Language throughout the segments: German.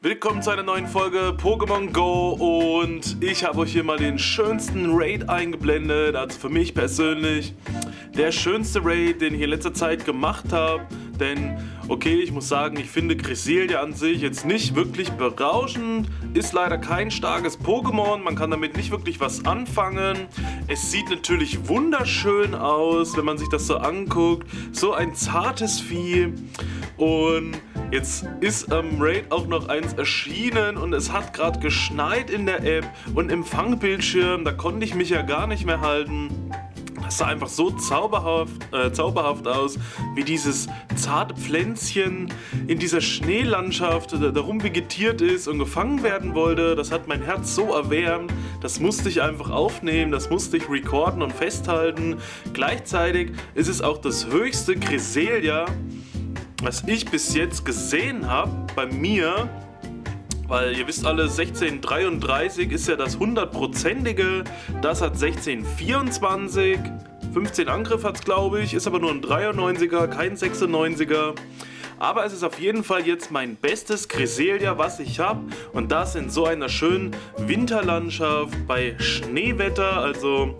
Willkommen zu einer neuen Folge Pokémon Go und ich habe euch hier mal den schönsten Raid eingeblendet, also für mich persönlich der schönste Raid, den ich in letzter Zeit gemacht habe, denn okay, ich muss sagen, ich finde Cresselia an sich jetzt nicht wirklich berauschend, ist leider kein starkes Pokémon, man kann damit nicht wirklich was anfangen. Es sieht natürlich wunderschön aus, wenn man sich das so anguckt, so ein zartes Vieh. Und jetzt ist am Raid auch noch eins erschienen und es hat gerade geschneit in der App und im Fangbildschirm, da konnte ich mich ja gar nicht mehr halten. Das sah einfach so zauberhaft aus, wie dieses zarte Pflänzchen in dieser Schneelandschaft darum vegetiert ist und gefangen werden wollte. Das hat mein Herz so erwärmt, das musste ich einfach aufnehmen, das musste ich recorden und festhalten. Gleichzeitig ist es auch das höchste Cresselia, was ich bis jetzt gesehen habe bei mir, weil ihr wisst alle, 1633 ist ja das 100%ige, das hat 1624, 15 Angriff hat es glaube ich, ist aber nur ein 93er, kein 96er. Aber es ist auf jeden Fall jetzt mein bestes Cresselia, was ich habe, und das in so einer schönen Winterlandschaft bei Schneewetter, also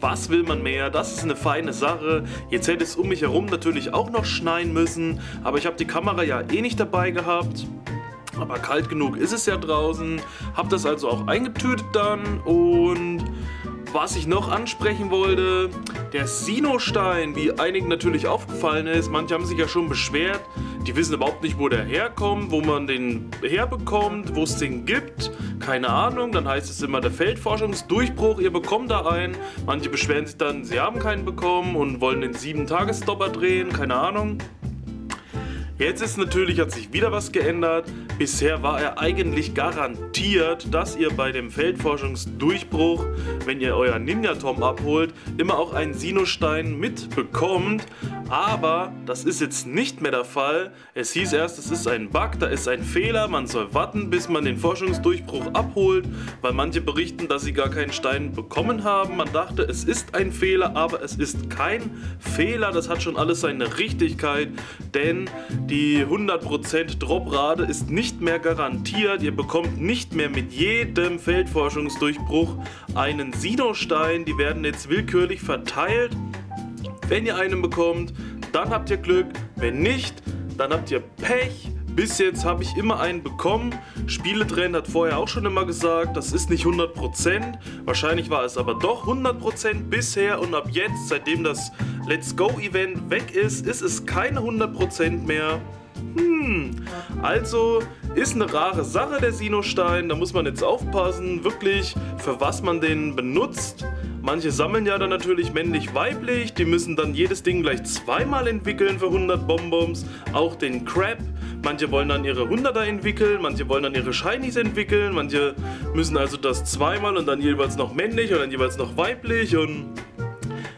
was will man mehr? Das ist eine feine Sache. Jetzt hätte es um mich herum natürlich auch noch schneien müssen, aber ich habe die Kamera ja eh nicht dabei gehabt. Aber kalt genug ist es ja draußen, habe das also auch eingetütet dann. Und was ich noch ansprechen wollte, der Sinnohstein, wie einigen natürlich aufgefallen ist, manche haben sich ja schon beschwert, die wissen überhaupt nicht, wo der herkommt, wo man den herbekommt, wo es den gibt, keine Ahnung, dann heißt es immer der Feldforschungsdurchbruch, ihr bekommt da einen, manche beschweren sich dann, sie haben keinen bekommen und wollen den 7-Tages-Stopper drehen, keine Ahnung. Jetzt ist natürlich, hat sich wieder was geändert. Bisher war er eigentlich garantiert, dass ihr bei dem Feldforschungsdurchbruch, wenn ihr euer Ninjatom abholt, immer auch einen Sinnohstein mitbekommt. Aber das ist jetzt nicht mehr der Fall. Es hieß erst, es ist ein Bug, da ist ein Fehler, man soll warten, bis man den Forschungsdurchbruch abholt, weil manche berichten, dass sie gar keinen Stein bekommen haben. Man dachte, es ist ein Fehler, aber es ist kein Fehler. Das hat schon alles seine Richtigkeit, denn die 100% Droprate ist nicht mehr garantiert. Ihr bekommt nicht mehr mit jedem Feldforschungsdurchbruch einen Sinnohstein. Die werden jetzt willkürlich verteilt. Wenn ihr einen bekommt, dann habt ihr Glück. Wenn nicht, dann habt ihr Pech. Bis jetzt habe ich immer einen bekommen. Spieletrend hat vorher auch schon immer gesagt, das ist nicht 100%. Wahrscheinlich war es aber doch 100% bisher, und ab jetzt, seitdem das Let's Go Event weg ist, ist es keine 100% mehr. Also ist eine rare Sache der Sinnohstein, da muss man jetzt aufpassen, wirklich für was man den benutzt. Manche sammeln ja dann natürlich männlich-weiblich, die müssen dann jedes Ding gleich zweimal entwickeln für 100 Bonbons, auch den Crab. Manche wollen dann ihre 100er entwickeln, manche wollen dann ihre Shinies entwickeln, manche müssen also das zweimal und dann jeweils noch männlich und dann jeweils noch weiblich. Und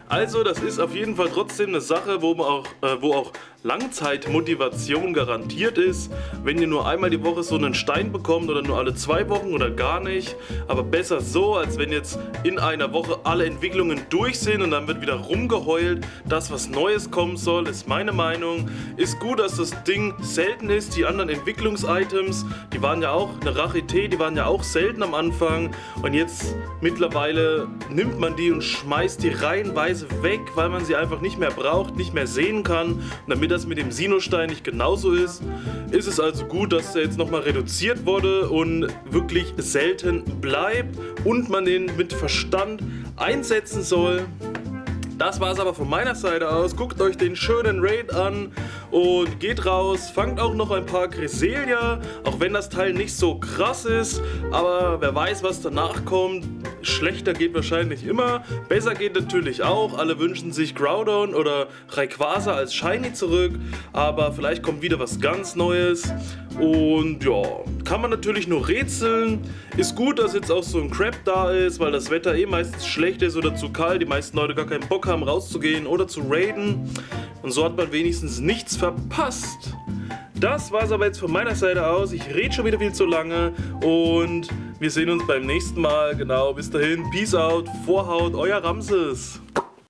also das ist auf jeden Fall trotzdem eine Sache, wo auch Langzeitmotivation garantiert ist. Wenn ihr nur einmal die Woche so einen Stein bekommt oder nur alle 2 Wochen oder gar nicht. Aber besser so, als wenn jetzt in einer Woche alle Entwicklungen durch sind und dann wird wieder rumgeheult, dass was Neues kommen soll, ist meine Meinung. Ist gut, dass das Ding selten ist. Die anderen Entwicklungsitems, die waren ja auch eine Rarität, die waren ja auch selten am Anfang. Und jetzt mittlerweile nimmt man die und schmeißt die reihenweise weg, weil man sie einfach nicht mehr braucht, nicht mehr sehen kann. Und damit das mit dem Sinnohstein nicht genauso ist, ist es also gut, dass der jetzt nochmal reduziert wurde und wirklich selten bleibt und man den mit Verstand einsetzen soll. Das war's aber von meiner Seite aus. Guckt euch den schönen Raid an und geht raus. Fangt auch noch ein paar Cresselia, auch wenn das Teil nicht so krass ist. Aber wer weiß, was danach kommt. Schlechter geht wahrscheinlich immer. Besser geht natürlich auch. Alle wünschen sich Groudon oder Rayquaza als Shiny zurück. Aber vielleicht kommt wieder was ganz Neues. Und ja, kann man natürlich nur rätseln. Ist gut, dass jetzt auch so ein Crab da ist, weil das Wetter eh meistens schlecht ist oder zu kalt. Die meisten Leute gar keinen Bock haben, rauszugehen oder zu raiden. Und so hat man wenigstens nichts verpasst. Das war's aber jetzt von meiner Seite aus. Ich rede schon wieder viel zu lange. Und wir sehen uns beim nächsten Mal. Genau, bis dahin. Peace out. Vorhaut, euer Ramses.